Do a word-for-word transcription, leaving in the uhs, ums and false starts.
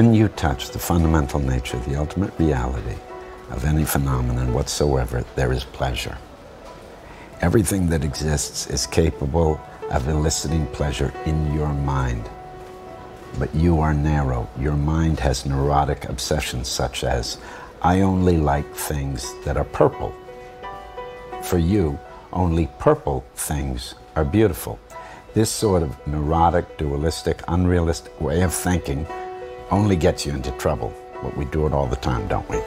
When you touch the fundamental nature, the ultimate reality of any phenomenon whatsoever, there is pleasure. Everything that exists is capable of eliciting pleasure in your mind. But you are narrow. Your mind has neurotic obsessions such as, I only like things that are purple. For you, only purple things are beautiful. This sort of neurotic, dualistic, unrealistic way of thinking only gets you into trouble, but we do it all the time, don't we?